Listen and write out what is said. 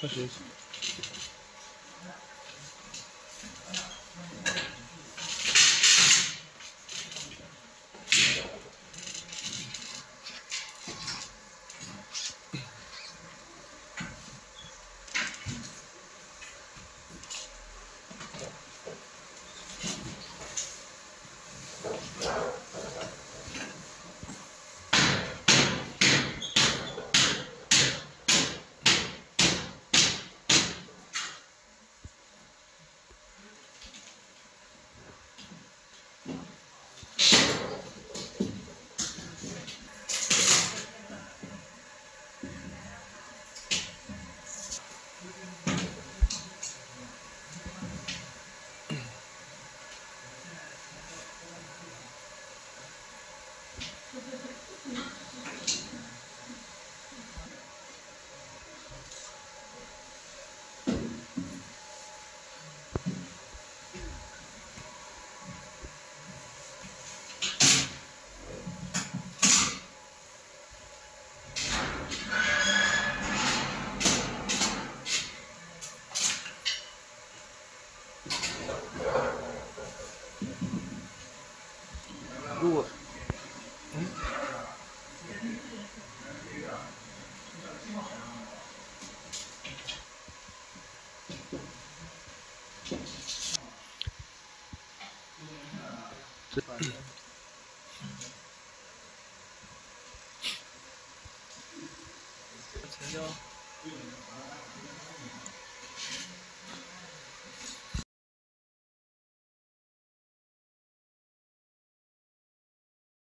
开始。 如果，成交。